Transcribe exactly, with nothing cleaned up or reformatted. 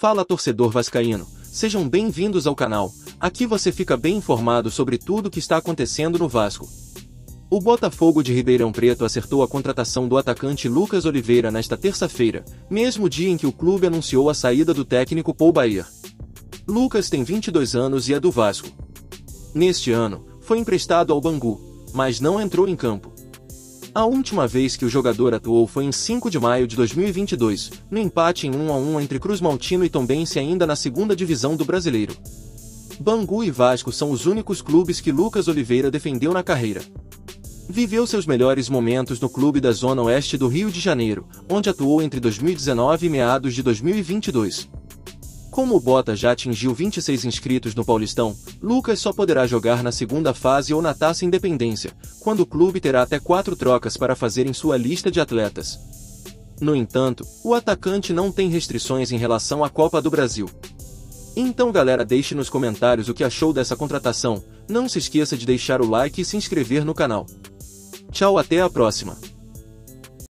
Fala, torcedor vascaíno, sejam bem-vindos ao canal, aqui você fica bem informado sobre tudo o que está acontecendo no Vasco. O Botafogo de Ribeirão Preto acertou a contratação do atacante Lucas Oliveira nesta terça-feira, mesmo dia em que o clube anunciou a saída do técnico Paulo Bahia. Lucas tem vinte e dois anos e é do Vasco. Neste ano, foi emprestado ao Bangu, mas não entrou em campo. A última vez que o jogador atuou foi em cinco de maio de dois mil e vinte e dois, no empate em um a um entre Cruz Maltino e Tombense ainda na segunda divisão do Brasileiro. Bangu e Vasco são os únicos clubes que Lucas Oliveira defendeu na carreira. Viveu seus melhores momentos no clube da Zona Oeste do Rio de Janeiro, onde atuou entre dois mil e dezenove e meados de dois mil e vinte e dois. Como o Bota já atingiu vinte e seis inscritos no Paulistão, Lucas só poderá jogar na segunda fase ou na Taça Independência, quando o clube terá até quatro trocas para fazer em sua lista de atletas. No entanto, o atacante não tem restrições em relação à Copa do Brasil. Então, galera, deixe nos comentários o que achou dessa contratação, não se esqueça de deixar o like e se inscrever no canal. Tchau, até a próxima!